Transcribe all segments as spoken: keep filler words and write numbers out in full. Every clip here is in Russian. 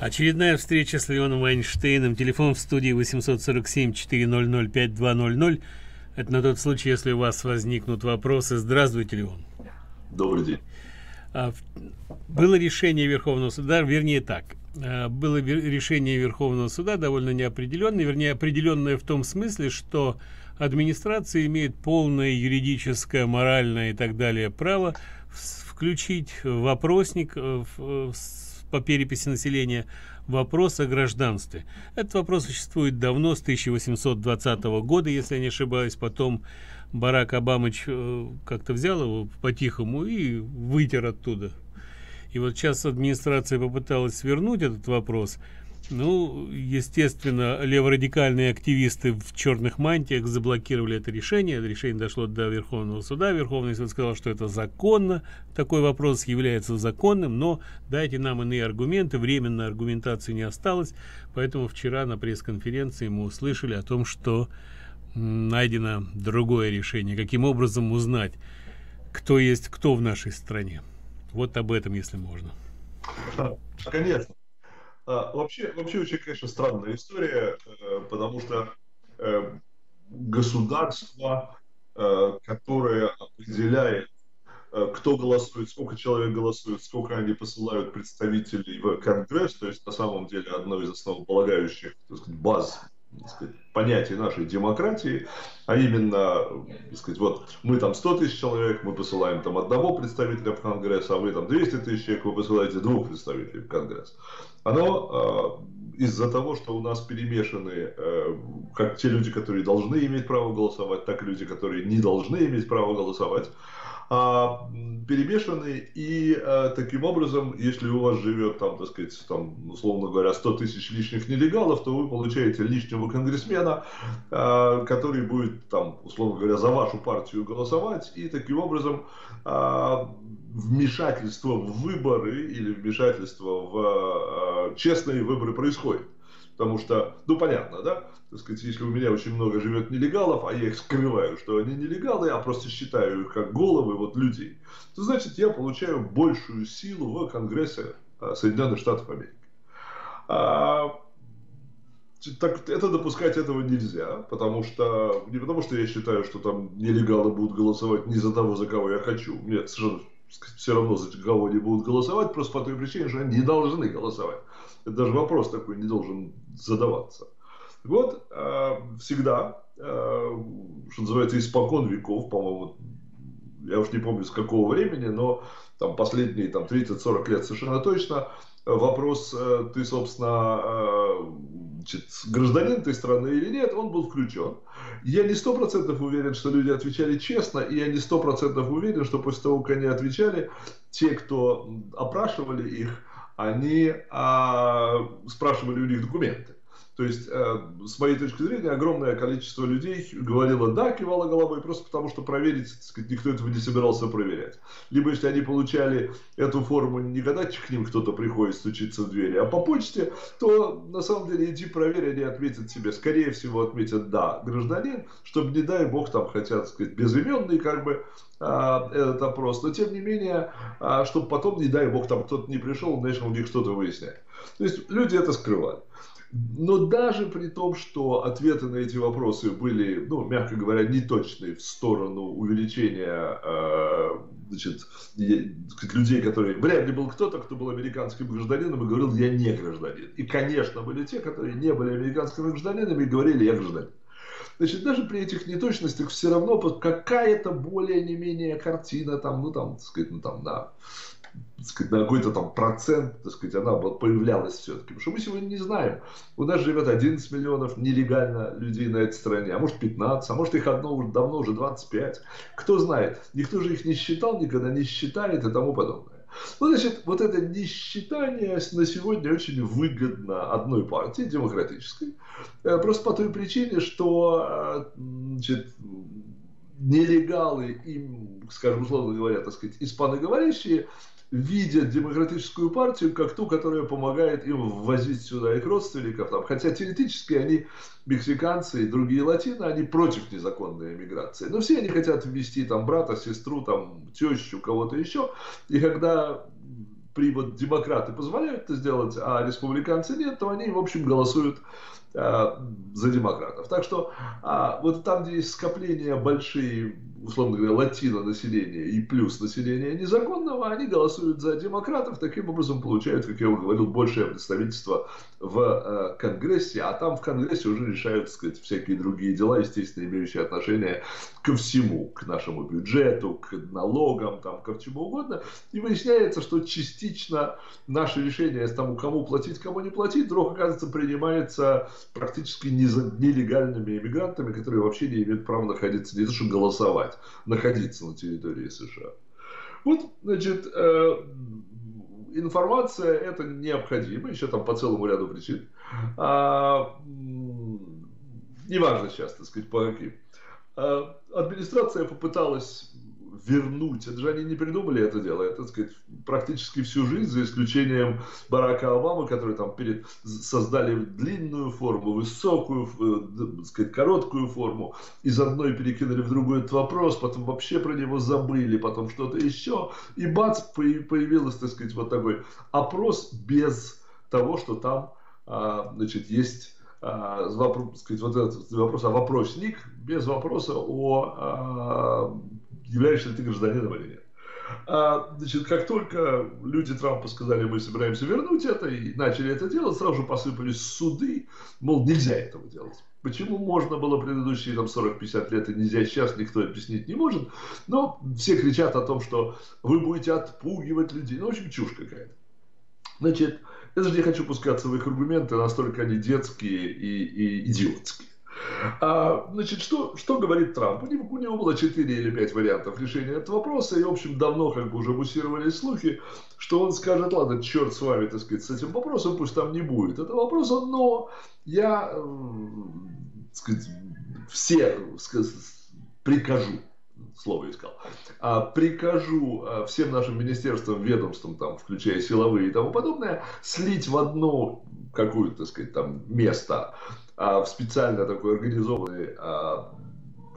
Очередная встреча с Леоном Вайнштейном. Телефон в студии восемь четыре семь четыре ноль ноль пять два ноль ноль. Это на тот случай, если у вас возникнут вопросы. Здравствуйте, Леон. Добрый день. Было решение Верховного Суда, вернее так, было решение Верховного Суда довольно неопределенное, вернее определенное в том смысле, что администрация имеет полное юридическое, моральное и так далее право включить в опросник в по переписи населения вопрос о гражданстве. Этот вопрос существует давно, с тысяча восемьсот двадцатого года, если я не ошибаюсь. Потом Барак Обамыч как-то взял его по-тихому и вытер оттуда. И вот сейчас администрация попыталась свернуть этот вопрос. Ну, естественно, леворадикальные активисты в черных мантиях заблокировали это решение. Решение дошло до Верховного Суда. Верховный Суд сказал, что это законно. Такой вопрос является законным, но дайте нам иные аргументы. Временной аргументации не осталось. Поэтому вчера на пресс-конференции мы услышали о том, что найдено другое решение. Каким образом узнать, кто есть кто в нашей стране? Вот об этом, если можно. Конечно. Вообще, вообще очень, конечно, странная история, потому что государство, которое определяет, кто голосует, сколько человек голосует, сколько они посылают представителей в Конгресс, то есть на самом деле одно из основополагающих, так сказать, баз, так сказать, понятий нашей демократии, а именно, так сказать, вот мы там сто тысяч человек, мы посылаем там одного представителя в Конгресс, а вы там двести тысяч человек, вы посылаете двух представителей в Конгресс. Оно э, из-за того, что у нас перемешаны э, как те люди, которые должны иметь право голосовать, так и люди, которые не должны иметь право голосовать, э, перемешаны. И э, таким образом, если у вас живет, там, так сказать, там, условно говоря, сто тысяч лишних нелегалов, то вы получаете лишнего конгрессмена, э, который будет, там, условно говоря, за вашу партию голосовать. И таким образом... Э, вмешательство в выборы или вмешательство в э, честные выборы происходит. Потому что, ну понятно, да, так сказать, если у меня очень много живет нелегалов, а я их скрываю, что они нелегалы, а просто считаю их как головы вот людей, то значит я получаю большую силу в Конгрессе э, Соединенных Штатов Америки. А, так, это допускать этого нельзя, потому что, не потому что я считаю, что там нелегалы будут голосовать не за того, за кого я хочу. Нет, совершенно все равно за кого они будут голосовать, просто по той причине, что они не должны голосовать. Это даже вопрос такой не должен задаваться. Вот, всегда, что называется, испокон веков, по-моему, я уж не помню с какого времени, но там последние там, тридцать-сорок лет совершенно точно, вопрос, ты, собственно, гражданин этой страны или нет, он был включен. Я не сто процентов уверен, что люди отвечали честно, и я не сто процентов уверен, что после того, как они отвечали, те, кто опрашивали их, они а, спрашивали у них документы. То есть, а, с моей точки зрения, огромное количество людей говорило «да», кивало головой, просто потому что проверить, так сказать, никто этого не собирался проверять. Либо, если они получали эту форму не когда к ним кто-то приходит стучиться в двери, а по почте, то, на самом деле, иди проверь, они отметят себе, скорее всего, отметят «да», гражданин, чтобы, не дай бог, там хотят, так сказать, безыменный, как бы, а, этот опрос, но, тем не менее, а, чтобы потом, не дай бог, там кто-то не пришел, начал у них что-то выяснять. То есть, люди это скрывали. Но даже при том, что ответы на эти вопросы были, ну, мягко говоря, неточные в сторону увеличения э, значит, людей, которые... Вряд ли был кто-то, кто был американским гражданином и говорил, я не гражданин. И, конечно, были те, которые не были американскими гражданинами и говорили, я гражданин. Значит, даже при этих неточностях все равно какая-то более-менее картина, там, ну, там, так сказать, ну, там, да... на какой-то там процент, так сказать, она появлялась все-таки. Потому что мы сегодня не знаем. У нас живет одиннадцать миллионов нелегально людей на этой стране. А может пятнадцать, а может их одно уже давно, уже двадцать пять. Кто знает. Никто же их не считал, никогда не считает и тому подобное. Ну, значит, вот это несчитание на сегодня очень выгодно одной партии, демократической. Просто по той причине, что... Значит, нелегалы, им, скажем, условно говоря, так сказать, испаноговорящие, видят демократическую партию как ту, которая помогает им ввозить сюда их родственников. Там. Хотя теоретически они, мексиканцы и другие латино, они против незаконной эмиграции. Но все они хотят ввести там брата, сестру, там, тещу, кого-то еще. И когда привод демократы позволяют это сделать, а республиканцы нет, то они, в общем, голосуют за демократов. Так что а, вот там, где есть скопления большие, условно говоря, латино населения и плюс населения незаконного, они голосуют за демократов, таким образом получают, как я уже говорил, большее представительство в а, Конгрессе, а там в Конгрессе уже решают, так сказать, всякие другие дела, естественно, имеющие отношение ко всему, к нашему бюджету, к налогам, там, ко чему угодно, и выясняется, что частично наше решение с тому, кому платить, кому не платить, вдруг, оказывается, принимается практически нелегальными иммигрантами, которые вообще не имеют права находиться, не то что голосовать, находиться на территории США. Вот, значит, информация это необходима, еще там по целому ряду причин. Неважно сейчас, так сказать, по каким. Администрация попыталась вернуть, это же они не придумали это дело, это, так сказать, практически всю жизнь, за исключением Барака Обамы, который там перед, создали длинную форму, высокую, так сказать, короткую форму, из одной перекинули в другой этот вопрос, потом вообще про него забыли, потом что-то еще, и бац, появилось, так сказать, вот такой опрос без того, что там, значит, есть вопрос, сказать, вот этот вопрос, а вопросник без вопроса о, являешься ли ты гражданином или нет. А, значит, как только люди Трампа сказали, мы собираемся вернуть это, и начали это делать, сразу же посыпались суды, мол, нельзя этого делать. Почему можно было предыдущие там сорок-пятьдесят лет и нельзя сейчас, никто объяснить не может, но все кричат о том, что вы будете отпугивать людей. Ну, в общем, чушь какая-то. Значит, я даже не хочу пускаться в их аргументы, настолько они детские и, и идиотские. А, значит, что, что говорит Трамп? У него, у него было четыре или пять вариантов решения этого вопроса, и, в общем, давно как бы уже муссировались слухи, что он скажет, ладно, черт с вами, так сказать, с этим вопросом, пусть там не будет этого вопроса, но я, так сказать, все сказать, прикажу, слово искал, а, прикажу а, всем нашим министерствам, ведомствам, там, включая силовые и тому подобное, слить в одно какое-то, так сказать, там, место, в специально такой организованной а,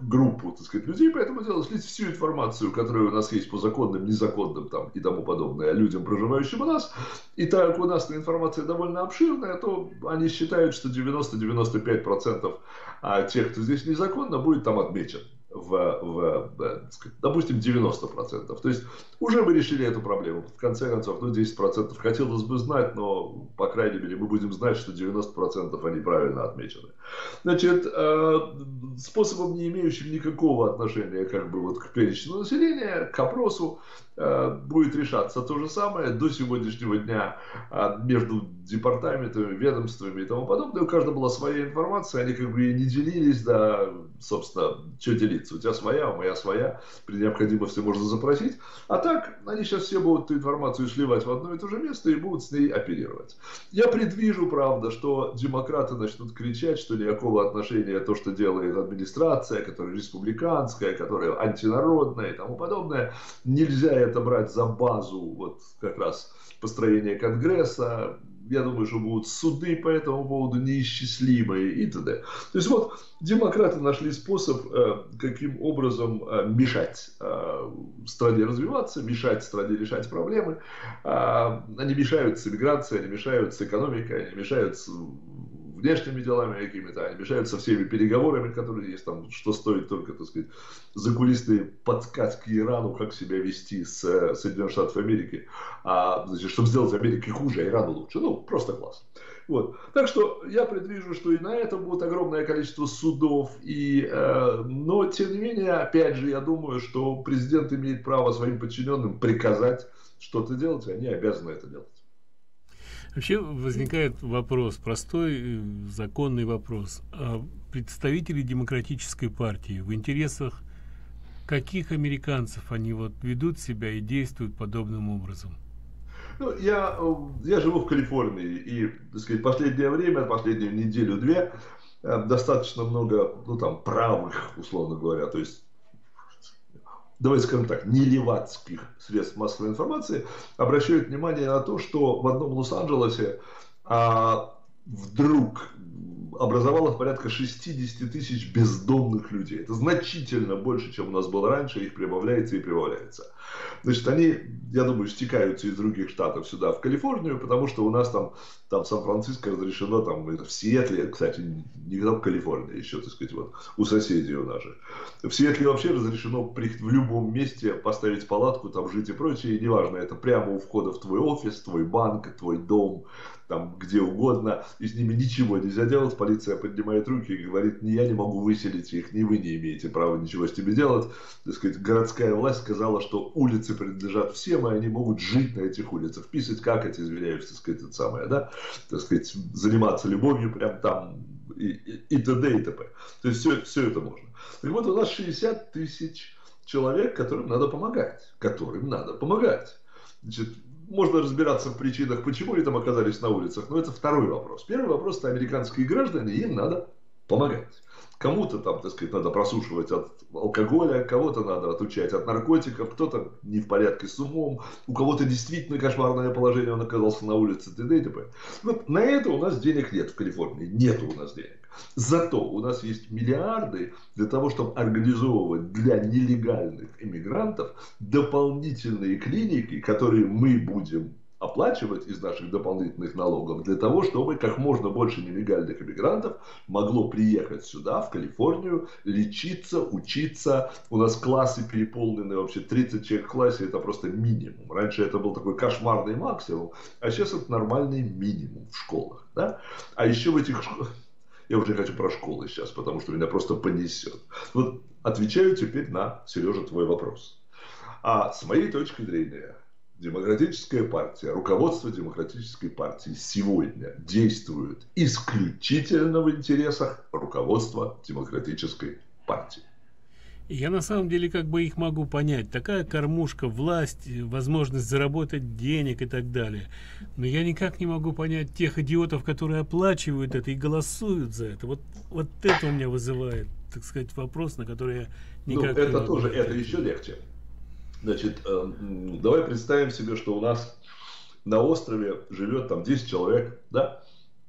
группу, так сказать, людей, поэтому дело слить всю информацию, которая у нас есть по законным, незаконным там, и тому подобное людям, проживающим у нас. И так как у нас информация довольно обширная, то они считают, что девяносто-девяносто пять процентов тех, кто здесь незаконно, будет там отмечен. В, в, так сказать, допустим, девяносто процентов. То есть уже мы решили эту проблему. В конце концов, ну, десять процентов хотелось бы знать, но, по крайней мере, мы будем знать, что девяносто процентов они правильно отмечены. Значит, способом, не имеющим никакого отношения как бы, вот, к перечню населения, к опросу, будет решаться то же самое. До сегодняшнего дня между департаментами, ведомствами и тому подобное у каждого была своя информация, они как бы и не делились, да, собственно, что делиться, у тебя своя, у меня своя, при необходимости можно запросить, а так они сейчас все будут эту информацию сливать в одно и то же место и будут с ней оперировать. Я предвижу, правда, что демократы начнут кричать, что никакого отношения то, что делает администрация, которая республиканская, которая антинародная и тому подобное, нельзя это брать за базу вот как раз построения Конгресса. Я думаю, что будут суды по этому поводу неисчислимые и т.д. То есть вот демократы нашли способ, каким образом мешать стране развиваться, мешать стране решать проблемы. Они мешают с иммиграцией, они мешают с экономикой, они мешают с внешними делами какими-то, они мешают со всеми переговорами, которые есть, там, что стоит только, так сказать, закулисные подсказки Ирану, как себя вести с Соединенных Штатов Америки, а, значит, чтобы сделать Америке хуже, а Ирану лучше. Ну, просто класс. Вот. Так что я предвижу, что и на это будет огромное количество судов. И, э, но, тем не менее, опять же, я думаю, что президент имеет право своим подчиненным приказать что-то делать, и они обязаны это делать. Вообще возникает вопрос, простой законный вопрос. А представители демократической партии, в интересах каких американцев они вот ведут себя и действуют подобным образом? Ну, я, я живу в Калифорнии, и, так сказать, последнее время, последнюю неделю-две, достаточно много, ну, там, правых, условно говоря, то есть давайте скажем так, не левацких средств массовой информации, обращают внимание на то, что в одном Лос-Анджелесе а, вдруг образовалось порядка шестьдесят тысяч бездомных людей. Это значительно больше, чем у нас было раньше, их прибавляется и прибавляется. Значит, они, я думаю, стекаются из других штатов сюда, в Калифорнию, потому что у нас там, там Сан-Франциско разрешено, там в Сиэтле, кстати, не в Калифорнии еще, так сказать, вот, у соседей у нас же. В Сиэтле вообще разрешено при, в любом месте поставить палатку, там жить и прочее, и неважно, это прямо у входа в твой офис, твой банк, твой дом, там где угодно, и с ними ничего нельзя делать, полиция поднимает руки и говорит, не я не могу выселить их, ни вы не имеете права ничего с ними делать, так сказать, городская власть сказала, что улицы принадлежат всем, и они могут жить на этих улицах, писать, как эти, извиняюсь, так сказать, это самое, да, так сказать, заниматься любовью прям там, и, и, и т.д. и т.п. То есть все, все это можно. Так вот, у нас шестьдесят тысяч человек, которым надо помогать, которым надо помогать. Значит, можно разбираться в причинах, почему они там оказались на улицах, но это второй вопрос. Первый вопрос – это американские граждане, им надо помогать. Кому-то там, так сказать, надо просушивать от алкоголя, кого-то надо отучать от наркотиков, кто-то не в порядке с умом, у кого-то действительно кошмарное положение, он оказался на улице, т.д. и т.п. Вот на это у нас денег нет в Калифорнии, нет у нас денег. Зато у нас есть миллиарды для того, чтобы организовывать для нелегальных иммигрантов дополнительные клиники, которые мы будем оплачивать из наших дополнительных налогов для того, чтобы как можно больше нелегальных иммигрантов могло приехать сюда, в Калифорнию, лечиться, учиться. У нас классы переполнены, вообще тридцать человек в классе, это просто минимум. Раньше это был такой кошмарный максимум, а сейчас это нормальный минимум в школах. Да? А еще в этих школах... Я уже не хочу про школы сейчас, потому что меня просто понесет. Вот отвечаю теперь на, Сережа, твой вопрос. А с моей точки зрения... Демократическая партия, руководство демократической партии сегодня действует исключительно в интересах руководства демократической партии. Я на самом деле как бы их могу понять. Такая кормушка, власть, возможность заработать денег и так далее. Но я никак не могу понять тех идиотов, которые оплачивают это и голосуют за это. Вот, вот это у меня вызывает, так сказать, вопрос, на который я никак ну, это не могу тоже, ответить. Это еще легче. Значит, давай представим себе, что у нас на острове живет там десять человек, да?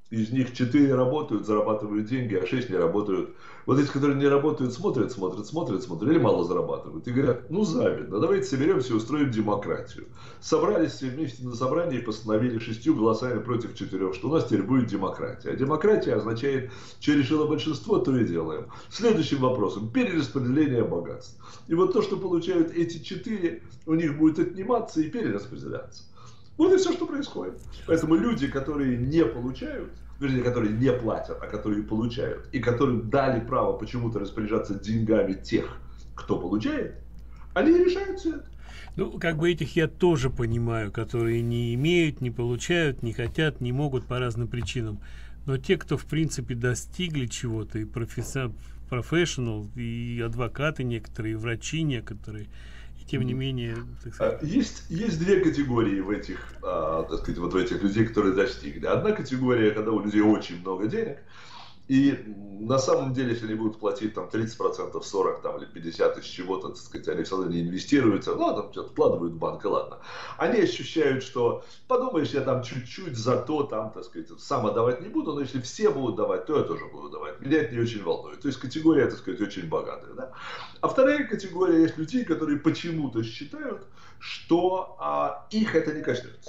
Из них четыре работают, зарабатывают деньги, а шесть не работают. Вот эти, которые не работают, смотрят, смотрят, смотрят, смотрят, или мало зарабатывают. И говорят, ну завидно, давайте соберемся и устроим демократию. Собрались все вместе на собрании и постановили шестью голосами против четырех, что у нас теперь будет демократия. А демократия означает, что решило большинство, то и делаем. Следующим вопросом – перераспределение богатств. И вот то, что получают эти четыре, у них будет отниматься и перераспределяться. Вот и все, что происходит. Поэтому люди, которые не получают, вернее, которые не платят, а которые получают, и которым дали право почему-то распоряжаться деньгами тех, кто получает, они решают все это. Ну, как бы этих я тоже понимаю, которые не имеют, не получают, не хотят, не могут по разным причинам. Но те, кто, в принципе, достигли чего-то, и профессионал, и адвокаты некоторые, и врачи некоторые... Тем не менее, так сказать. Есть, есть две категории в этих, а, так сказать, вот в этих людей, которые достигли. Одна категория, когда у людей очень много денег, и на самом деле, если они будут платить там тридцать процентов, сорок процентов там, или пятьдесят процентов из чего-то, так сказать, они все равно не инвестируются, ну, а там что-то вкладывают в банк, и ладно. Они ощущают, что, подумаешь, я там чуть-чуть, зато там, так сказать, сам отдавать не буду, но если все будут давать, то я тоже буду давать. Меня это не очень волнует. То есть категория, так сказать, очень богатая. Да? А вторая категория есть людей, которые почему-то считают, что а, их это не коснется.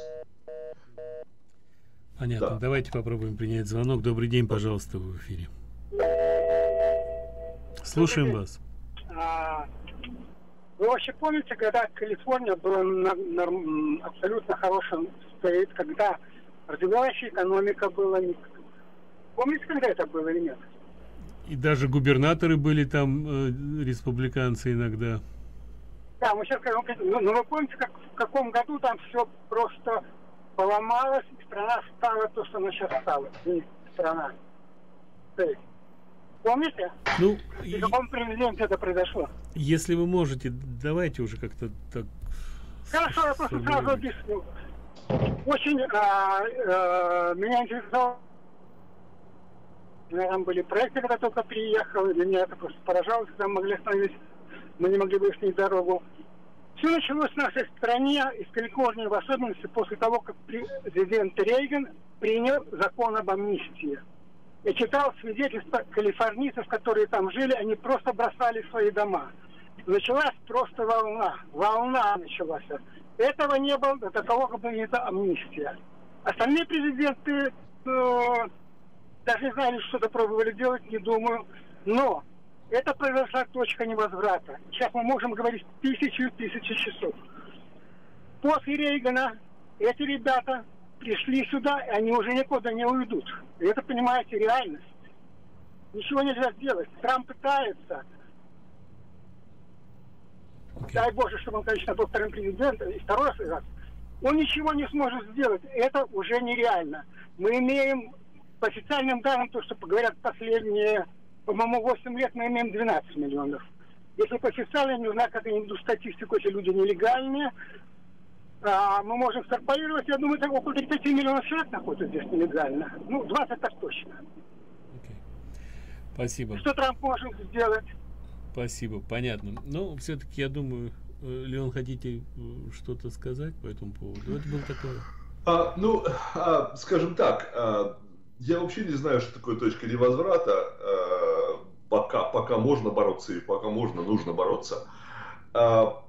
Понятно. Да. Давайте попробуем принять звонок. Добрый день, пожалуйста, в эфире. Слушаем вас. Вы вообще помните, когда Калифорния была на, на, абсолютно хорошим стоит, когда развивающая экономика была? Помните, когда это было или нет? И даже губернаторы были там, э, республиканцы иногда. Да, мы сейчас скажем, ну, ну вы помните, как, в каком году там все просто... поломалась, и страна стала то, что она сейчас стала. И страна. Есть, помните? Ну, и каком президенте это произошло? Если вы можете, давайте уже как-то так... Хорошо, я просто сразу объясню. Очень а, а, меня интересовало... Там были проекты, когда только приехал, и меня это просто поражало, когда мы могли остановить мы не могли выяснить дорогу. Все началось в нашей стране, из Калифорнии в особенности, после того, как президент Рейган принял закон об амнистии. Я читал свидетельства калифорнийцев, которые там жили, они просто бросали свои дома. Началась просто волна. Волна началась. Этого не было до того, как была амнистия. Остальные президенты э, даже не знали, что-то пробовали делать, не думаю. Но это произошла точка невозврата. Сейчас мы можем говорить тысячу и тысячу часов. После Рейгана эти ребята пришли сюда, и они уже никуда не уйдут. И это, понимаете, реальность. Ничего нельзя сделать. Трамп пытается. Okay. Дай Боже, чтобы он, конечно, был вторым президентом и второй раз. Он ничего не сможет сделать. Это уже нереально. Мы имеем, по официальным данным, то, что говорят последние, по-моему, восемь лет, мы имеем двенадцать миллионов. Если по официальным, не знаю, как они идут статистику, эти люди нелегальные, а, мы можем экстраполировать, я думаю, так около тридцать миллионов человек находится здесь нелегально. Ну, двадцать так точно. Okay. Спасибо. Что Трамп может сделать? Спасибо, понятно. Но все-таки, я думаю, Леон, хотите что-то сказать по этому поводу? Это было такое. А, ну, а, скажем так, а, я вообще не знаю, что такое точка невозврата. А, пока, пока можно бороться и пока можно, нужно бороться. А,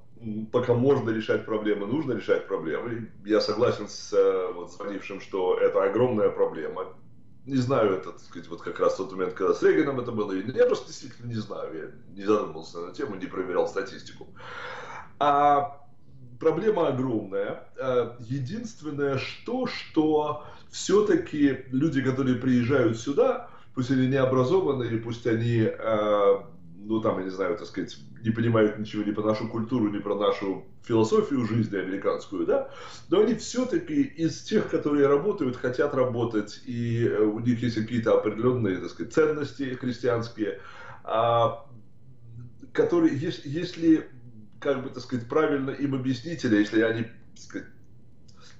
пока можно решать проблемы, нужно решать проблемы. Я согласен с вот, звонившим, что это огромная проблема. Не знаю, это, так сказать, вот как раз тот момент, когда с Рейганом это было, я просто действительно не знаю, я не задумывался на тему, не проверял статистику. А проблема огромная. Единственное, что, что все-таки люди, которые приезжают сюда, пусть они не образованные, пусть они, ну там, я не знаю, так сказать, не понимают ничего ни про нашу культуру, ни про нашу философию жизни американскую, да, но они все-таки из тех, которые работают, хотят работать, и у них есть какие-то определенные, так сказать, ценности христианские, которые, если, как бы, так сказать, правильно им объяснить, или если они, так сказать,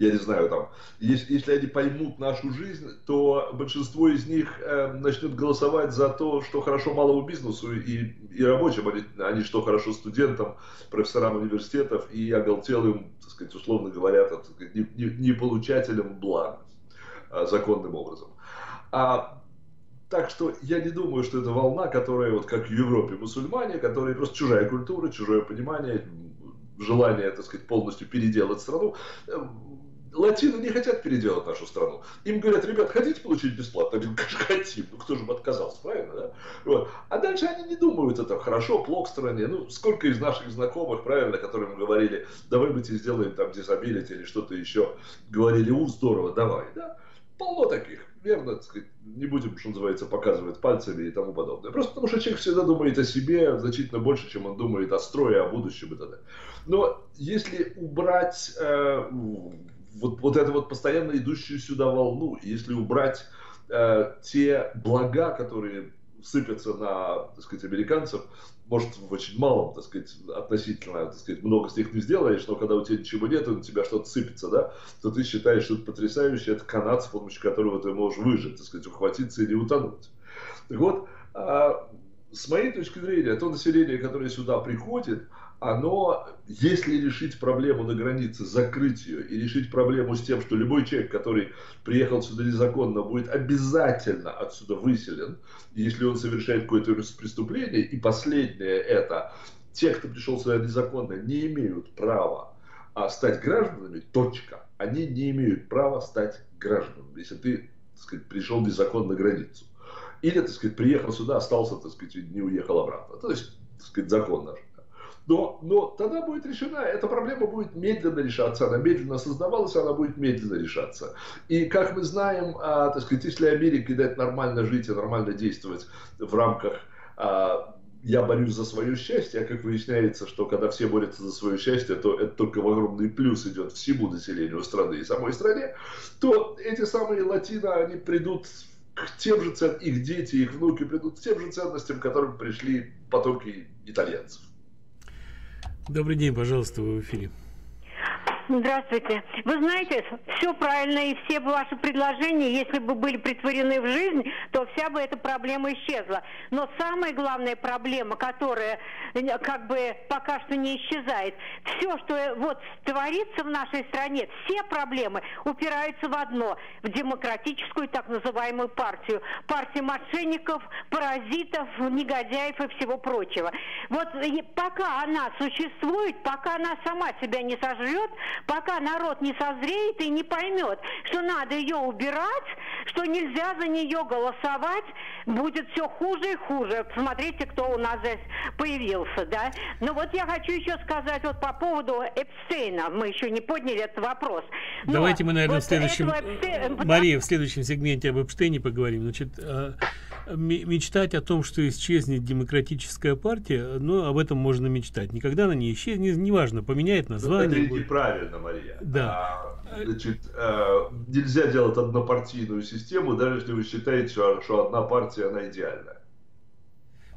я не знаю, там, если, если они поймут нашу жизнь, то большинство из них э, начнет голосовать за то, что хорошо малому бизнесу и, и рабочим, а не что хорошо студентам, профессорам университетов и оголтелым, так сказать, условно говоря, так сказать, не, не, не получателям благ э, законным образом. А, так что я не думаю, что это волна, которая, вот как в Европе мусульмане, которые просто чужая культура, чужое понимание, желание, так сказать, полностью переделать страну. Латины не хотят переделать нашу страну. Им говорят, ребят, хотите получить бесплатно? Они говорят, хотим. Ну, кто же бы отказался, правильно? Да? Вот. А дальше они не думают, это хорошо, плохо стране. Ну, сколько из наших знакомых, правильно, которым мы говорили, давай мы тебе сделаем там disability или что-то еще. Говорили, у, здорово, давай. Да? Полно таких. Верно, так сказать, не будем, что называется, показывать пальцами и тому подобное. Просто потому, что человек всегда думает о себе значительно больше, чем он думает о строе, о будущем и так далее. Но если убрать... Э, Вот, вот это вот постоянно идущую сюда волну, если убрать э, те блага, которые сыпятся на, так сказать, американцев, может, в очень малом, так сказать, относительно, так сказать, много с них не сделаешь, но когда у тебя ничего нет, и на тебя что-то сыпется, да, то ты считаешь, что это потрясающе, это канат, с помощью которого ты можешь выжить, так сказать, ухватиться или утонуть. Так вот, э, с моей точки зрения, то население, которое сюда приходит, оно, если решить проблему на границе, закрыть ее и решить проблему с тем, что любой человек, который приехал сюда незаконно, будет обязательно отсюда выселен, если он совершает какое-то преступление, и последнее это, те, кто пришел сюда незаконно, не имеют права стать гражданами, точка, они не имеют права стать гражданами, если ты, так сказать, пришел незаконно на границу. Или, так сказать, приехал сюда, остался, так сказать, и не уехал обратно. То есть, так сказать, закон наш. Но, но тогда будет решена, эта проблема будет медленно решаться, она медленно создавалась, она будет медленно решаться. И как мы знаем, а, так сказать, если Америке дать нормально жить и нормально действовать в рамках а, «я борюсь за свое счастье», а как выясняется, что когда все борются за свое счастье, то это только в огромный плюс идет всему населению страны и самой стране, то эти самые латино, они придут... к тем же ценностям, их дети, их внуки придут к тем же ценностям, к которым пришли потомки итальянцев. Добрый день, пожалуйста, вы в эфире. Здравствуйте. Вы знаете, все правильно, и все ваши предложения, если бы были притворены в жизнь, то вся бы эта проблема исчезла. Но самая главная проблема, которая как бы пока что не исчезает, все, что вот творится в нашей стране, все проблемы упираются в одно, в демократическую так называемую партию. Партию мошенников, паразитов, негодяев и всего прочего. Вот пока она существует, пока она сама себя не сожрет, пока народ не созреет и не поймет, что надо ее убирать, что нельзя за нее голосовать, будет все хуже и хуже. Посмотрите, кто у нас здесь появился, да? Но вот я хочу еще сказать вот по поводу Эпштейна. Мы еще не подняли этот вопрос. Но давайте мы, наверное, вот в следующем... Эпштейн... Мария, в следующем сегменте об Эпштейне поговорим. Значит, мечтать о том, что исчезнет демократическая партия, ну, об этом можно мечтать. Никогда она не исчезнет, неважно, поменяет название. Это неправильно, Мария. Да. А, значит, а, нельзя делать однопартийную систему, даже если вы считаете, что, что одна партия, она идеальна.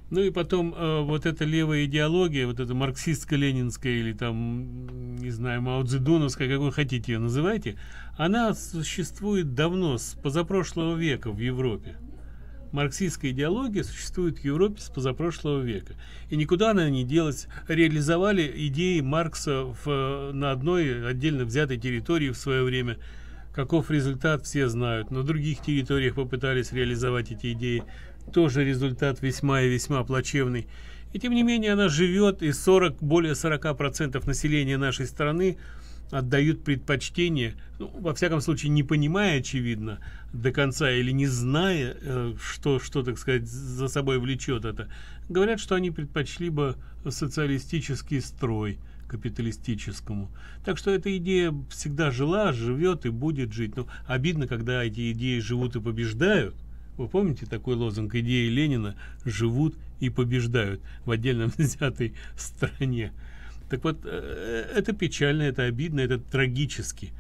Ну и потом э, вот эта левая идеология, вот эта марксистско-ленинская или там, не знаю, мао-цзедуновская, как вы хотите ее называйте, она существует давно, с позапрошлого века в Европе. Марксистская идеология существует в Европе с позапрошлого века. И никуда она не делась. Реализовали идеи Маркса в, на одной отдельно взятой территории в свое время. Каков результат, все знают. На других территориях попытались реализовать эти идеи. Тоже результат весьма и весьма плачевный. И тем не менее она живет, и сорок, более сорока процентов населения нашей страны отдают предпочтение, ну, во всяком случае, не понимая, очевидно, до конца или не зная, что, что, так сказать, за собой влечет это, говорят, что они предпочли бы социалистический строй капиталистическому. Так что эта идея всегда жила, живет и будет жить. Но обидно, когда эти идеи живут и побеждают. Вы помните такой лозунг? Идеи Ленина живут и побеждают в отдельно взятой стране. Так вот, это печально, это обидно, это трагически.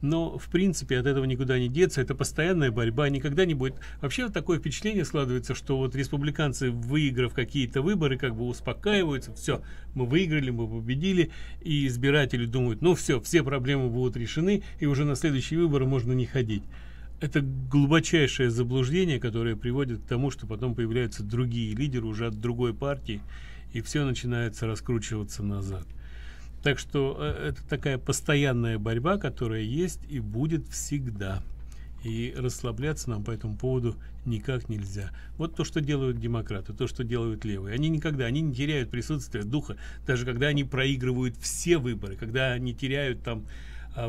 Но, в принципе, от этого никуда не деться. Это постоянная борьба, никогда не будет. Вообще, вот такое впечатление складывается, что вот республиканцы, выиграв какие-то выборы, как бы успокаиваются. Все, мы выиграли, мы победили. И избиратели думают, ну все, все проблемы будут решены, и уже на следующие выборы можно не ходить. Это глубочайшее заблуждение, которое приводит к тому, что потом появляются другие лидеры уже от другой партии. И все начинается раскручиваться назад. Так что это такая постоянная борьба, которая есть и будет всегда. И расслабляться нам по этому поводу никак нельзя. Вот то, что делают демократы, то, что делают левые. Они никогда, они не теряют присутствие духа, даже когда они проигрывают все выборы, когда они теряют там...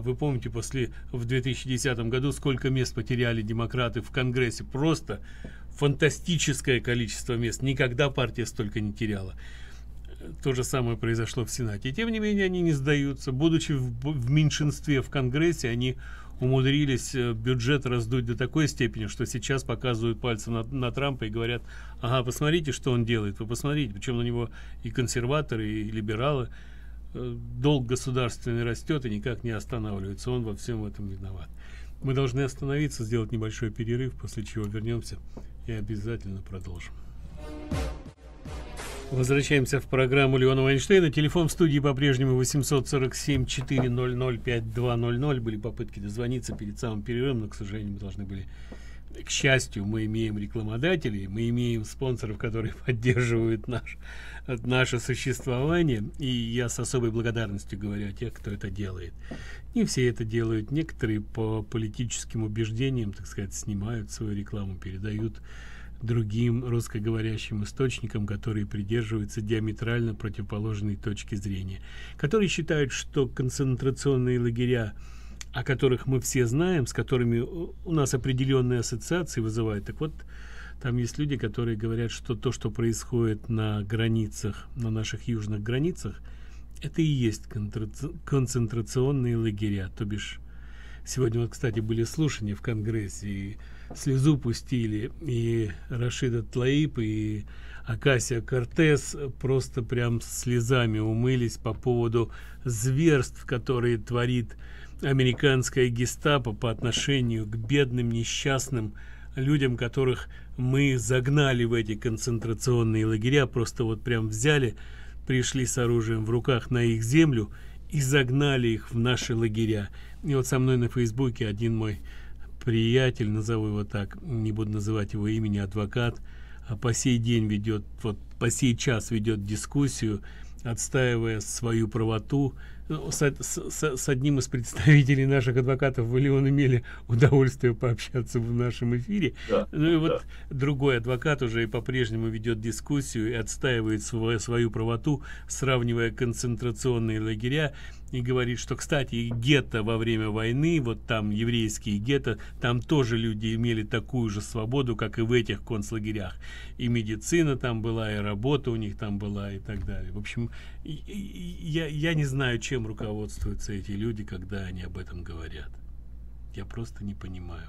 Вы помните, после, в две тысячи десятом году сколько мест потеряли демократы в Конгрессе? Просто фантастическое количество мест. Никогда партия столько не теряла. То же самое произошло в Сенате. И тем не менее они не сдаются. Будучи в, в меньшинстве в Конгрессе, они умудрились бюджет раздуть до такой степени, что сейчас показывают пальцем на, на Трампа и говорят, ага, посмотрите, что он делает. Вы посмотрите, причем на него и консерваторы, и либералы. Долг государственный растет и никак не останавливается. Он во всем этом виноват. Мы должны остановиться, сделать небольшой перерыв, после чего вернемся и обязательно продолжим. Возвращаемся в программу Леона Вайнштейна. Телефон в студии по-прежнему восемь четыре семь четыре ноль ноль пять два ноль ноль. Были попытки дозвониться перед самым перерывом, но, к сожалению, мы должны были... К счастью, мы имеем рекламодателей, мы имеем спонсоров, которые поддерживают наш, наше существование. И я с особой благодарностью говорю о тех, кто это делает. Не все это делают. Некоторые по политическим убеждениям, так сказать, снимают свою рекламу, передают другим русскоговорящим источникам, которые придерживаются диаметрально противоположной точки зрения, которые считают, что концентрационные лагеря, о которых мы все знаем, с которыми у нас определенные ассоциации вызывают. Так вот, там есть люди, которые говорят, что то, что происходит на границах, на наших южных границах, это и есть концентрационные лагеря. То бишь, сегодня вот, кстати, были слушания в Конгрессе, и слезу пустили, и Рашида Тлайб, и Александрия Кортес просто прям слезами умылись по поводу зверств, которые творит американская гестапо по отношению к бедным, несчастным людям, которых мы загнали в эти концентрационные лагеря, просто вот прям взяли, пришли с оружием в руках на их землю и загнали их в наши лагеря. И вот со мной на Фейсбуке один мой приятель, назову его так, не буду называть его имени, адвокат, по сей день ведет, вот по сей час ведет дискуссию, отстаивая свою правоту. С, с, с одним из представителей наших адвокатов вы, Леон, имели удовольствие пообщаться в нашем эфире. Да, ну и вот да. Другой адвокат уже и по-прежнему ведет дискуссию и отстаивает свою, свою правоту, сравнивая концентрационные лагеря, и говорит, что, кстати, и гетто во время войны, вот там еврейские гетто, там тоже люди имели такую же свободу, как и в этих концлагерях. И медицина там была, и работа у них там была, и так далее. В общем, я, я не знаю, чем руководствуются эти люди, когда они об этом говорят. Я просто не понимаю.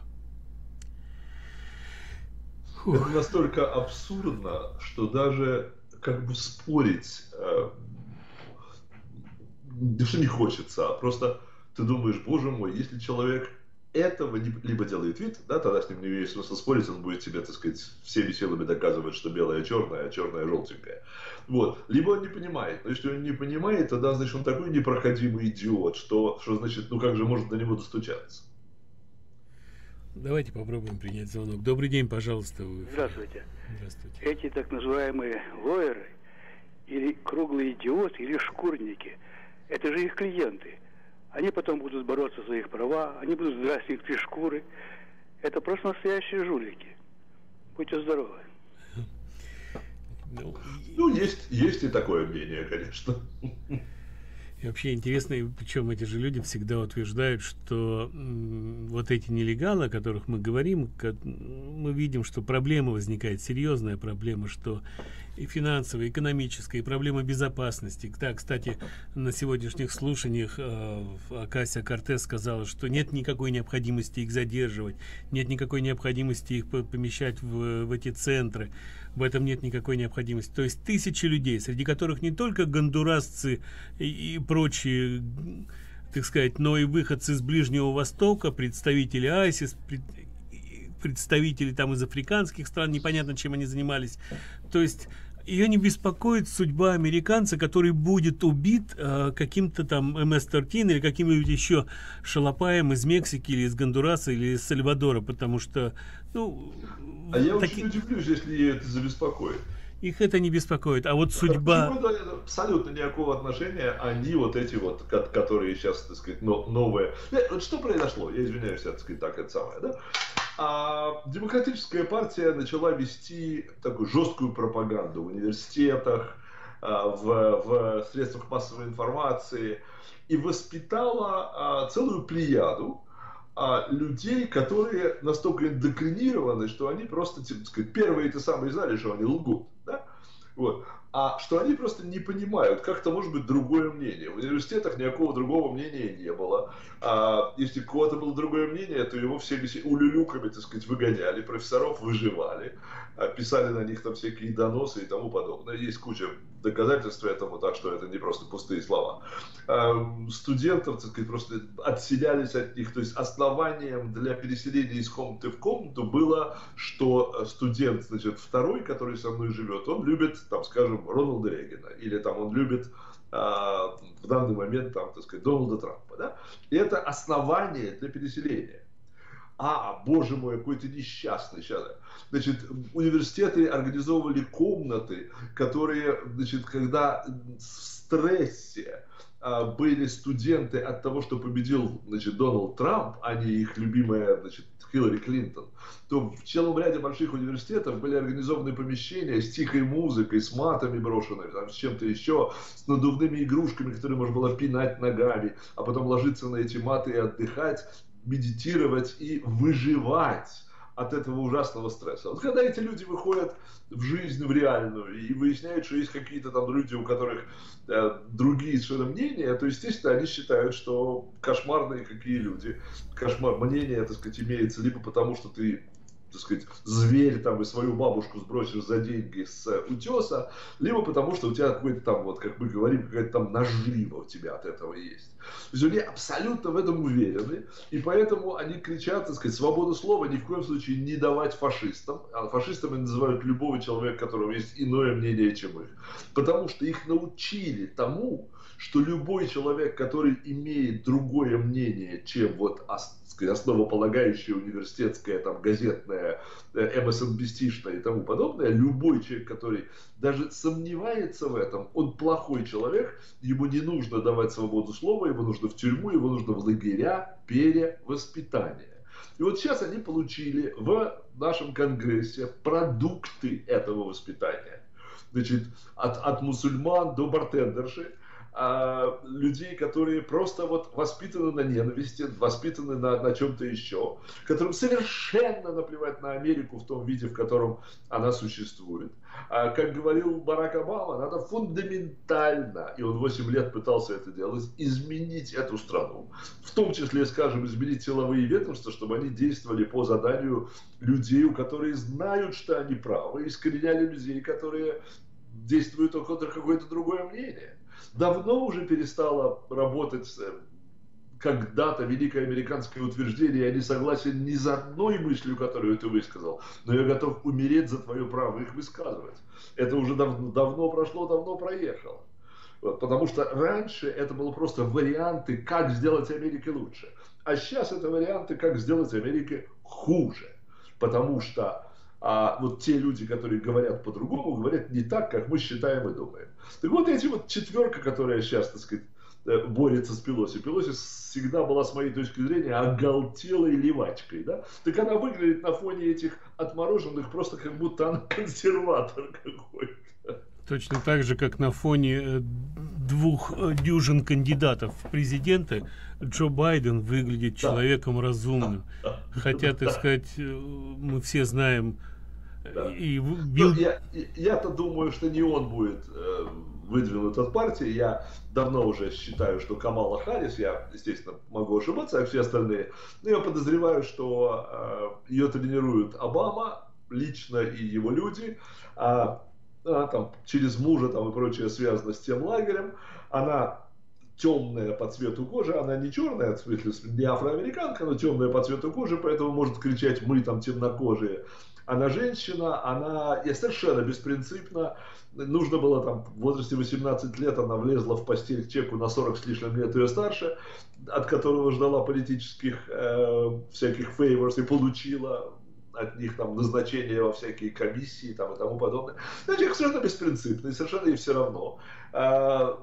Фух. Это настолько абсурдно, что даже как бы спорить э, даже не хочется. Просто ты думаешь, боже мой, если человек этого не, либо делает вид, да, тогда с ним не имеет смысла спорить, он будет тебе, так сказать, всеми силами доказывать, что белое черное, а черное желтенькое. Вот. Либо он не понимает. Но если он не понимает, тогда, значит, он такой непроходимый идиот, что, что значит, ну как же можно до него достучаться? Давайте попробуем принять звонок. Добрый день, пожалуйста. Здравствуйте. Здравствуйте. Эти так называемые лоеры, или круглые идиоты, или шкурники, это же их клиенты. Они потом будут бороться за их права, они будут драть их три шкуры. Это просто настоящие жулики. Будьте здоровы. Ну, ну есть, есть и такое мнение, конечно. И вообще интересно, причем эти же люди всегда утверждают, что вот эти нелегалы, о которых мы говорим, мы видим, что проблема возникает, серьезная проблема, что и финансовая, и экономическая, и проблема безопасности. Да, кстати, на сегодняшних слушаниях э, Кассия Кортес сказала, что нет никакой необходимости их задерживать, нет никакой необходимости их помещать в, в эти центры, в этом нет никакой необходимости. То есть тысячи людей, среди которых не только гондурасцы и, и прочие, так сказать, но и выходцы из Ближнего Востока, представители АйСИС, пред, представители там из африканских стран, непонятно, чем они занимались. То есть ее не беспокоит судьба американца, который будет убит э, каким-то там эм эс тринадцать или каким-нибудь еще шалопаем из Мексики или из Гондураса или из Сальвадора, потому что, ну... А я таки... очень удивлюсь, если ее это забеспокоит. Их это не беспокоит, а вот судьба... Абсолютно никакого отношения они вот эти вот, которые сейчас, так сказать, новые... Что произошло? Я извиняюсь, так сказать, так это самое, да? А демократическая партия начала вести такую жесткую пропаганду в университетах, в, в средствах массовой информации и воспитала целую плеяду людей, которые настолько эндокринированы, что они просто, так сказать, первые те самые знали, что они лгут, да? Вот. А что они просто не понимают, как-то может быть другое мнение. В университетах никакого другого мнения не было. А если у кого-то было другое мнение, то его всеми улюлюками, так сказать, выгоняли, профессоров выживали, писали на них там всякие доносы и тому подобное. Есть куча доказательств этому, так что это не просто пустые слова. А студентов, так сказать, просто отселялись от них. То есть основанием для переселения из комнаты в комнату было, что студент, значит, второй, который со мной живет, он любит, там, скажем, Рональда Рейгана, или там он любит э, в данный момент, там, так сказать, Дональда Трампа, да? И это основание для переселения. А, боже мой, какой-то несчастный человек. Значит, университеты организовывали комнаты, которые, значит, когда в стрессе э, были студенты от того, что победил, значит, Дональд Трамп, а не их любимая, значит, Хиллари Клинтон, то в целом ряде больших университетов были организованы помещения с тихой музыкой, с матами брошенными, там, с чем-то еще, с надувными игрушками, которые можно было пинать ногами, а потом ложиться на эти маты и отдыхать, медитировать и выживать от этого ужасного стресса. Вот когда эти люди выходят в жизнь, в реальную, и выясняют, что есть какие-то там люди, у которых э, другие совершенно мнения, то, естественно, они считают, что кошмарные какие люди. Кошмар, мнение, так сказать, имеется либо потому, что ты, так сказать, зверь там и свою бабушку сбросишь за деньги с утеса, либо потому, что у тебя какой-то там, вот как мы говорим, какая-то там нажива у тебя от этого есть. То есть они абсолютно в этом уверены, и поэтому они кричат, так сказать, свободу слова ни в коем случае не давать фашистам. А фашистами называют любого человека, у которого есть иное мнение, чем их. Потому что их научили тому, что любой человек, который имеет другое мнение, чем вот основополагающее университетское, там, газетное, эм эс эн би си-шное и тому подобное, любой человек, который даже сомневается в этом, он плохой человек, ему не нужно давать свободу слова, ему нужно в тюрьму, ему нужно в лагеря перевоспитания. И вот сейчас они получили в нашем Конгрессе продукты этого воспитания. Значит, от, от мусульман до бартендерши, а, людей, которые просто вот воспитаны на ненависти, воспитаны на, на чем-то еще, которым совершенно наплевать на Америку в том виде, в котором она существует. А, как говорил Барак Обама, надо фундаментально, и он восемь лет пытался это делать, изменить эту страну. В том числе, скажем, изменить силовые ведомства, чтобы они действовали по заданию людей, которые знают, что они правы, искореняли людей, которые действуют только какое-то другое мнение. Давно уже перестало работать когда-то великое американское утверждение: я не согласен ни за одной мыслью, которую ты высказал, но я готов умереть за твое право их высказывать. Это уже давно, давно прошло, давно проехало. Вот, потому что раньше это было просто варианты, как сделать Америке лучше. А сейчас это варианты, как сделать Америке хуже. Потому что а вот те люди, которые говорят по-другому, говорят не так, как мы считаем и думаем. Так вот, эти вот четверка, которая сейчас, так сказать, борется с Пелоси. Пелоси всегда была, с моей точки зрения, оголтелой левачкой. Да? Так она выглядит на фоне этих отмороженных просто как будто она консерватор какой-то. Точно так же, как на фоне двух дюжин кандидатов в президенты, Джо Байден выглядит человеком разумным. Хотя, так сказать, мы все знаем... Да. И... Я-то думаю, что не он будет э, выдвинут от партии. Я давно уже считаю, что Камала Харрис, я, естественно, могу ошибаться, как все остальные, но я подозреваю, что э, ее тренируют Обама лично и его люди, а, а, там, через мужа там, и прочее связано с тем лагерем. Она темная по цвету кожи, она не черная, в смысле не афроамериканка, но темная по цвету кожи, поэтому может кричать: мы там темнокожие. Она женщина, она и совершенно беспринципна. Нужно было там в возрасте восемнадцати лет, она влезла в постель к человеку на сорок с лишним лет ее старше, от которого ждала политических э, всяких фейворс и получила от них там назначение во всякие комиссии там, и тому подобное. Значит, совершенно беспринципный, совершенно ей все равно. Э,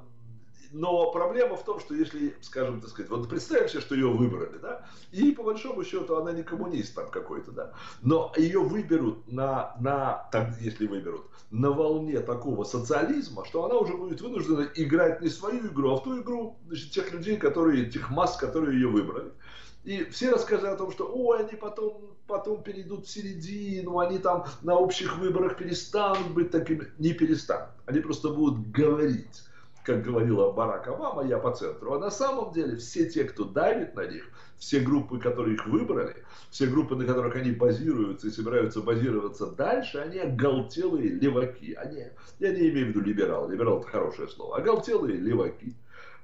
но проблема в том, что если, скажем, так сказать, вот представим себе, что ее выбрали, да, и по большому счету она не коммунист там какой-то, да, но ее выберут на, на там, если выберут, на волне такого социализма, что она уже будет вынуждена играть не свою игру, а в ту игру, значит, тех людей, которые, тех масс, которые ее выбрали. И все рассказывают о том, что ой, они потом, потом перейдут в середину, они там на общих выборах перестанут быть такими. Не перестанут, они просто будут говорить, как говорила Барак Обама, я по центру. А на самом деле все те, кто давит на них, все группы, которые их выбрали, все группы, на которых они базируются и собираются базироваться дальше, они оголтелые леваки. Они, я не имею в виду либерал, либерал — это хорошее слово, оголтелые леваки.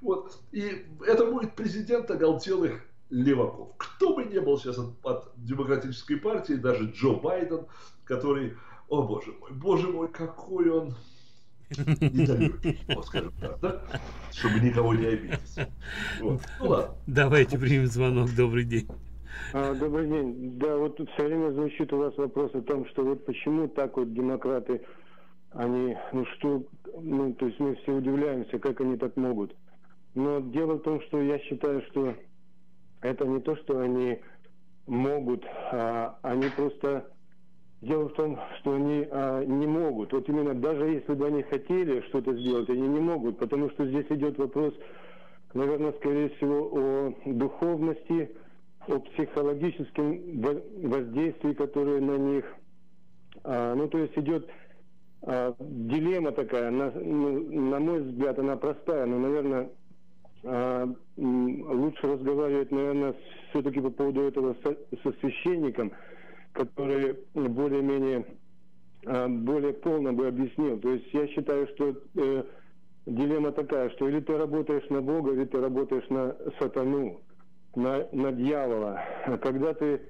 Вот. И это будет президент оголтелых леваков. Кто бы ни был сейчас от, от демократической партии, даже Джо Байден, который, о боже мой, боже мой, какой он... Вот, скажем так, да? Чтобы никого не обидеть. Вот. Ну, ладно. Давайте примем звонок. Добрый день. А, добрый день. Да, вот тут все время звучит у вас вопрос о том, что вот почему так вот демократы, они, ну что, ну то есть мы все удивляемся, как они так могут. Но дело в том, что я считаю, что это не то, что они могут, а они просто... Дело в том, что они а, не могут. Вот именно даже если бы они хотели что-то сделать, они не могут. Потому что здесь идет вопрос, наверное, скорее всего, о духовности, о психологическом воздействии, которое на них. А, ну, то есть идет а, дилемма такая, на, ну, на мой взгляд, она простая, но, наверное, а, лучше разговаривать, наверное, все-таки по поводу этого со, со священником, который более-менее более полно бы объяснил. То есть я считаю, что э, дилемма такая, что или ты работаешь на Бога, или ты работаешь на сатану, на, на дьявола. Когда ты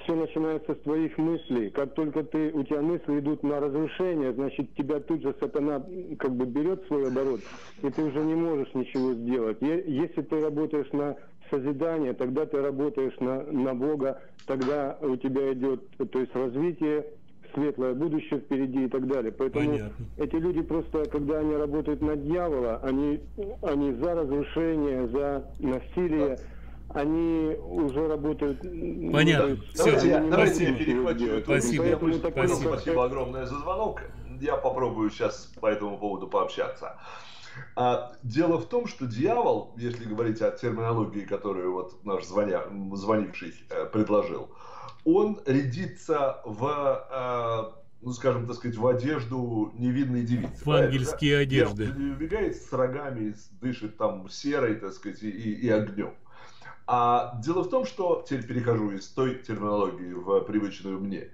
Все начинается с твоих мыслей. Как только ты, у тебя мысли идут на разрушение, значит, тебя тут же сатана как бы берет свой оборот, и ты уже не можешь ничего сделать. Если ты работаешь на созидание, тогда ты работаешь на, на Бога, тогда у тебя идет, то есть, развитие, светлое будущее впереди и так далее. Поэтому понятно. Эти люди просто, когда они работают на дьявола, они, они за разрушение, за насилие, они уже работают... Понятно. Ну, все, давайте, я, давайте я перехвачу эту... Спасибо. Поэтому, спасибо. Такой, спасибо. Спасибо огромное за звонок. Я попробую сейчас по этому поводу пообщаться. А, дело в том, что дьявол, если говорить о терминологии, которую вот наш звоня, звонивший э, предложил, он рядится в... Э, ну, скажем, так сказать, в одежду невинной девицы. В ангельские одежды. Он убегает с рогами, дышит там серой, так сказать, и, и огнем. А дело в том, что... Теперь перехожу из той терминологии в привычную мне.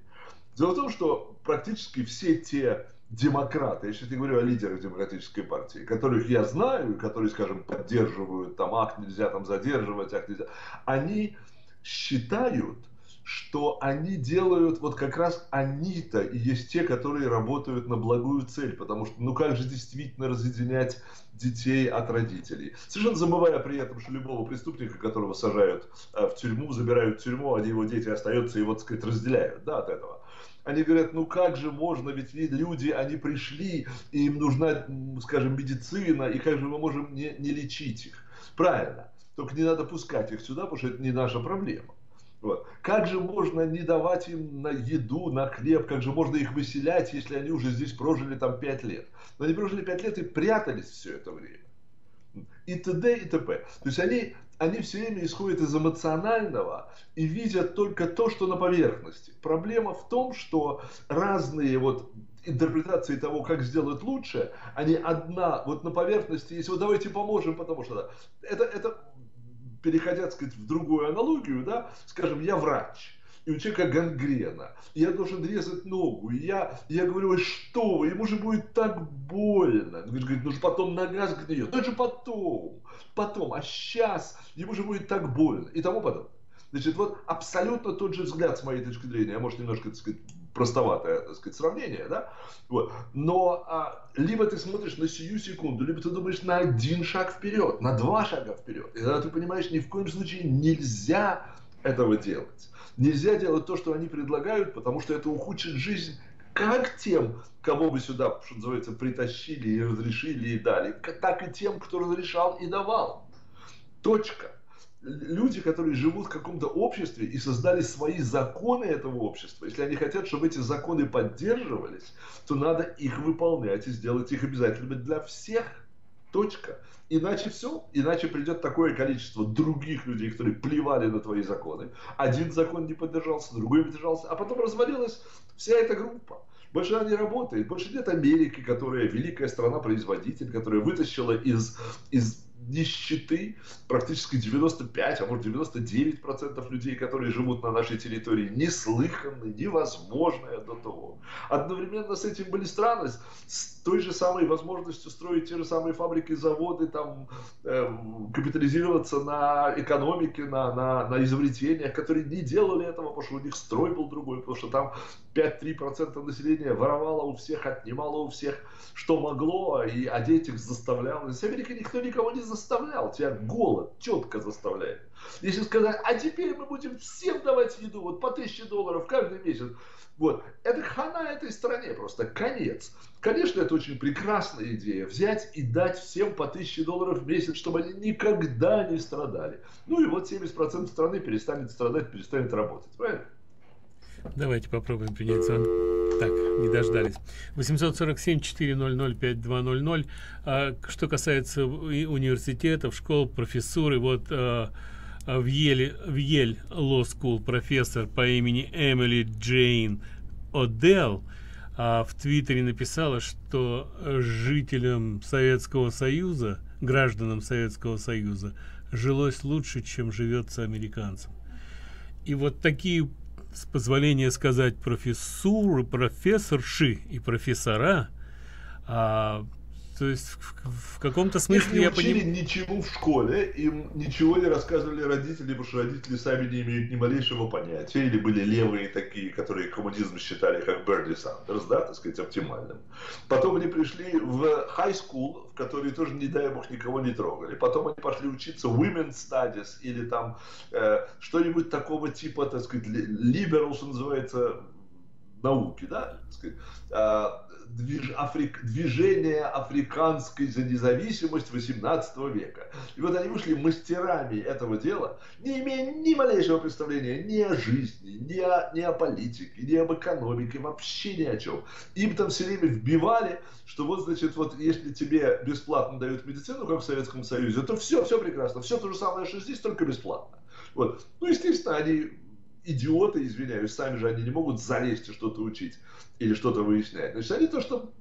Дело в том, что практически все те демократы, я сейчас не говорю о лидерах демократической партии, которых я знаю, которые, скажем, поддерживают, там, акт нельзя там задерживать, акт нельзя, они считают, что они делают, вот как раз они-то и есть те, которые работают на благую цель, потому что, ну как же действительно разъединять детей от родителей. Совершенно забывая при этом, что любого преступника, которого сажают в тюрьму, забирают в тюрьму, а его дети остаются и вот, так сказать, разделяют, да, от этого. Они говорят, ну как же можно, ведь люди, они пришли, и им нужна, скажем, медицина, и как же мы можем не, не лечить их? Правильно, только не надо пускать их сюда, потому что это не наша проблема. Вот. Как же можно не давать им на еду, на хлеб, как же можно их выселять, если они уже здесь прожили там пять лет. Но они прожили пять лет и прятались все это время. И т.д. и т.п. То есть они, они все время исходят из эмоционального и видят только то, что на поверхности. Проблема в том, что разные вот интерпретации того, как сделать лучше, они одна вот на поверхности. Если вот давайте поможем, потому что это... это переходя, так сказать, в другую аналогию, да, скажем, я врач, и у человека гангрена, и я должен резать ногу, и я, я говорю, ой, что вы, ему же будет так больно. Он говорит, ну же потом нога сгниет, ну же потом, потом, а сейчас ему же будет так больно, и тому подобное. Значит, вот абсолютно тот же взгляд с моей точки зрения, а может немножко, так сказать, простоватое, так сказать, сравнение, да, вот, но а, либо ты смотришь на сию секунду, либо ты думаешь на один шаг вперед, на два шага вперед, и тогда ты понимаешь, ни в коем случае нельзя этого делать, нельзя делать то, что они предлагают, потому что это ухудшит жизнь как тем, кого бы сюда, что называется, притащили и разрешили и дали, так и тем, кто разрешал и давал. Точка. Люди, которые живут в каком-то обществе и создали свои законы этого общества, если они хотят, чтобы эти законы поддерживались, то надо их выполнять и сделать их обязательными для всех. Точка. Иначе все. Иначе придет такое количество других людей, которые плевали на твои законы. Один закон не поддержался, другой поддержался, а потом развалилась вся эта группа. Больше она не работает. Больше нет Америки, которая великая страна-производитель, которая вытащила из... из нищеты практически девяносто пять, а может девяносто девять процентов людей, которые живут на нашей территории, неслыханные, невозможные до того. Одновременно с этим были страны с той же самой возможностью строить те же самые фабрики, заводы, там, э, капитализироваться на экономике, на, на, на изобретениях, которые не делали этого, потому что у них строй был другой, потому что там пять-три процента населения воровало у всех, отнимало у всех, что могло, и одеть их заставляло. С Америки никто никого не заставлял, тебя голод четко заставляет. Если сказать, а теперь мы будем всем давать еду вот по тысяче долларов каждый месяц, вот, это хана этой стране просто, конец. Конечно, это очень прекрасная идея, взять и дать всем по тысяче долларов в месяц, чтобы они никогда не страдали. Ну и вот семьдесят процентов страны перестанет страдать, перестанет работать, правильно? Давайте попробуем принять звонок. Так, не дождались. восемь сорок семь четыре ноль ноль пять два ноль ноль. А, что касается университетов, школ, профессуры, вот а, в Йеле, в Йель Law School профессор по имени Эмили Джейн Одел а, в Твиттере написала, что жителям Советского Союза, гражданам Советского Союза жилось лучше, чем живется американцам. И вот такие, с позволения сказать, профессуры, профессорши и профессора а, То есть в, в каком-то смысле я понимаю... Их не учили ничего в школе, им ничего не рассказывали родители, потому что родители сами не имеют ни малейшего понятия, или были левые такие, которые коммунизм считали, как Берни Сандерс, да, так сказать, оптимальным. Потом они пришли в хай-скул, в который тоже, не дай бог, никого не трогали. Потом они пошли учиться women's studies или там э, что-нибудь такого типа, так сказать, liberal, что называется, науки, да, так сказать. Движ, африк, движение африканской за независимость восемнадцатого века. И вот они вышли мастерами этого дела, не имея ни малейшего представления ни о жизни, ни о, ни о политике, ни об экономике, вообще ни о чем. Им там все время вбивали, что вот, значит, вот если тебе бесплатно дают медицину, как в Советском Союзе, то все, все прекрасно, все то же самое, что здесь, только бесплатно. Вот. Ну, естественно, они... идиоты, извиняюсь, сами же они не могут залезть и что-то учить или что-то выяснять. Значит, они то, что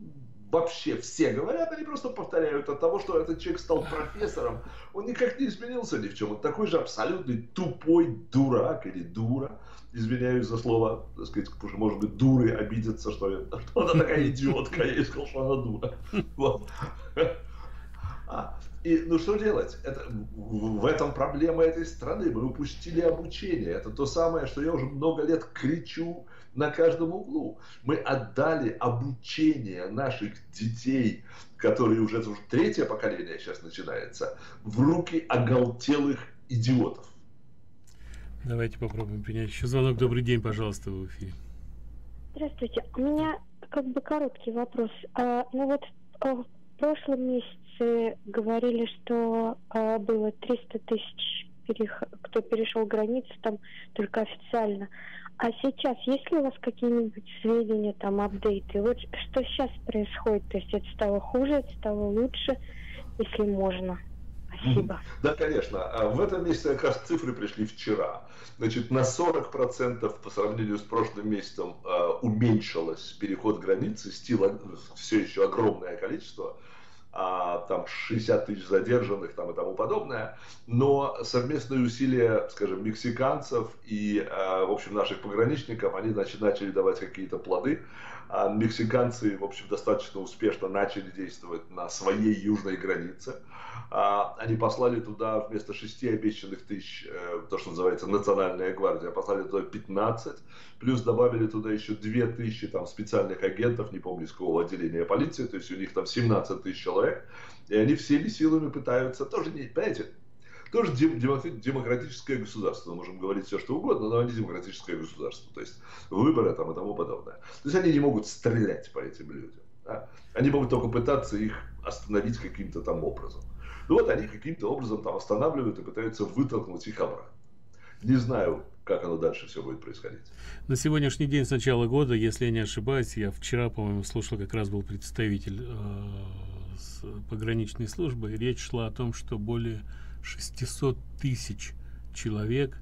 вообще все говорят, они просто повторяют от того, что этот человек стал профессором. Он никак не изменился ни в чем. Он такой же абсолютный тупой дурак или дура. Извиняюсь за слово, так сказать, потому что, может быть, дуры обидятся, что, что она такая идиотка, я ей сказал, что она дура. Вот. А, и, ну что делать? Это, в, в этом проблема этой страны. Мы упустили обучение. Это то самое, что я уже много лет кричу на каждом углу. Мы отдали обучение наших детей, которые уже, уже третье поколение сейчас начинается, в руки оголтелых идиотов. Давайте попробуем принять еще звонок. Добрый день, пожалуйста, в эфире. Здравствуйте. У меня как бы короткий вопрос. А, ну вот а, в прошлом месяце говорили, что а, было триста тысяч, перех... кто перешел границу, там только официально. А сейчас есть ли у вас какие-нибудь сведения, там, апдейты? Вот что сейчас происходит? То есть это стало хуже, это стало лучше, если можно. Спасибо. Да, конечно. В этом месяце, как раз, цифры пришли вчера. Значит, на сорок процентов по сравнению с прошлым месяцем э, уменьшилось переход границы, стило все еще огромное количество. Там шестьдесят тысяч задержанных там, и тому подобное, но совместные усилия, скажем, мексиканцев и, в общем, наших пограничников, они значит, начали давать какие-то плоды. Мексиканцы, в общем, достаточно успешно начали действовать на своей южной границе. Они послали туда вместо шести обещанных тысяч, то, что называется, национальная гвардия, послали туда пятнадцать, плюс добавили туда еще две тысячи там, специальных агентов, не помню, из какого отделения полиции, то есть у них там семнадцать тысяч человек. И они всеми силами пытаются, тоже, не, понимаете, тоже демократическое государство, мы можем говорить все, что угодно, но они демократическое государство, то есть выборы там и тому подобное. То есть они не могут стрелять по этим людям, да? Они могут только пытаться их остановить каким-то там образом. Ну вот они каким-то образом там останавливают и пытаются вытолкнуть их обратно. Не знаю, как оно дальше все будет происходить. На сегодняшний день с начала года, если я не ошибаюсь, я вчера, по-моему, слушал, как раз был представитель пограничной службы, и речь шла о том, что более шестисот тысяч человек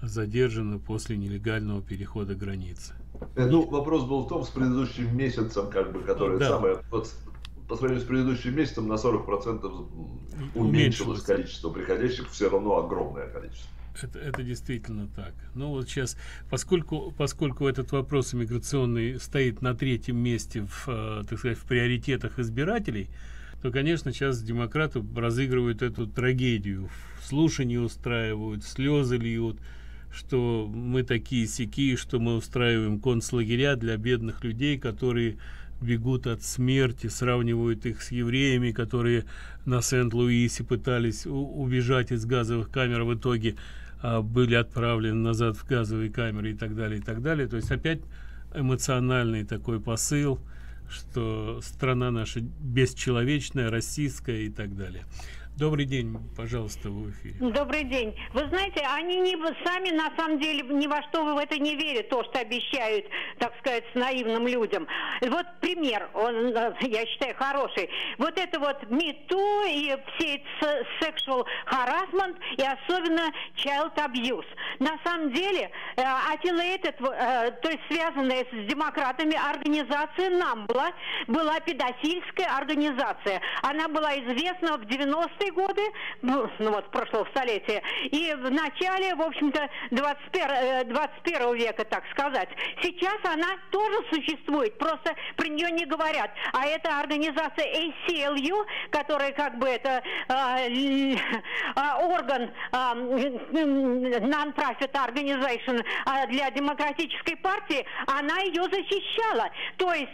задержано после нелегального перехода границы. Ну, вопрос был в том, с предыдущим месяцем, как бы, который да. самое... Вот, по сравнению с предыдущим месяцем на сорок процентов уменьшилось, уменьшилось количество приходящих, все равно огромное количество. Это, это действительно так. Ну вот сейчас, поскольку, поскольку этот вопрос иммиграционный стоит на третьем месте в, так сказать, в приоритетах избирателей, то, конечно, сейчас демократы разыгрывают эту трагедию. Слушания устраивают, слезы льют, что мы такие-сякие, что мы устраиваем концлагеря для бедных людей, которые бегут от смерти, сравнивают их с евреями, которые на Сент-Луисе пытались убежать из газовых камер, в итоге а, были отправлены назад в газовые камеры и так далее, и так далее. То есть опять эмоциональный такой посыл, что страна наша бесчеловечная, российская и так далее. Добрый день, пожалуйста, в эфире. Добрый день. Вы знаете, они не, сами на самом деле ни во что в это не верят, то, что обещают, так сказать, с наивным людям. Вот пример, он, я считаю, хороший. Вот это вот MeToo и все эти sexual harassment и особенно child abuse. На самом деле affiliated, то есть связанная с демократами организация Намбла, была педофильская организация. Она была известна в девяностые годы, ну, ну вот, прошлого столетия, и в начале, в общем-то, двадцать первого века, так сказать. Сейчас она тоже существует, просто про нее не говорят. А это организация эй си эл ю, которая как бы это э, э, орган э, non-profit organization для демократической партии, она ее защищала. То есть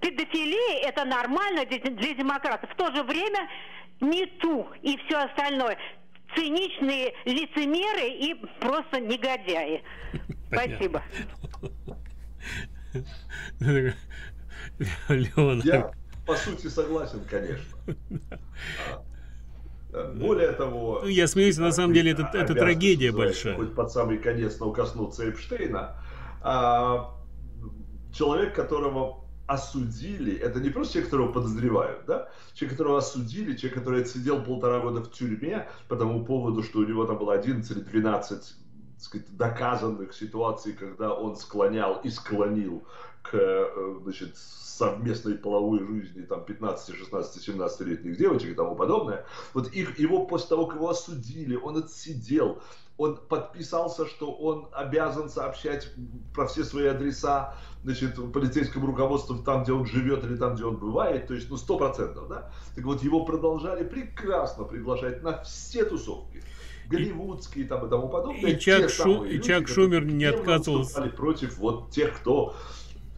педофилия — это нормально для демократов. В то же время МиТу и все остальное. Циничные лицемеры и просто негодяи. Понятно. Спасибо. Леонард. Я по сути согласен, конечно. Более того... Ну, я смеюсь, на самом деле это, это трагедия большая. Хоть под самый конец, но коснуться Эпштейна. А, человек, которого осудили, это не просто человек, которого подозревают, да? Человек, которого осудили, человек, который отсидел полтора года в тюрьме по тому поводу, что у него там было одиннадцать или двенадцать, так сказать, доказанных ситуаций, когда он склонял и склонил к, значит, совместной половой жизни там пятнадцати-, шестнадцати-, семнадцатилетних девочек и тому подобное. Вот их, его после того, как его осудили, он отсидел, он подписался, что он обязан сообщать про все свои адреса, значит, полицейскому руководству там, где он живет или там, где он бывает, то есть, ну, сто процентов, да? Так вот, его продолжали прекрасно приглашать на все тусовки. Голливудские и, там, и тому подобное. И Чак, Шу, и люди, Чак Шумер не отказывался против вот тех, кто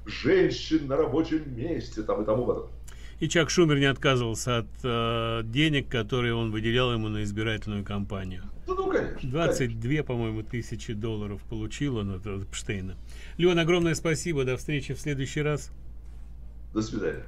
женщин на рабочем месте там, и тому подобное. И Чак Шумер не отказывался от э, денег, которые он выделял ему на избирательную кампанию. Ну, ну, конечно, двадцать две, по-моему, тысячи долларов получил он от Эпштейна. Леон, огромное спасибо. До встречи в следующий раз. До свидания.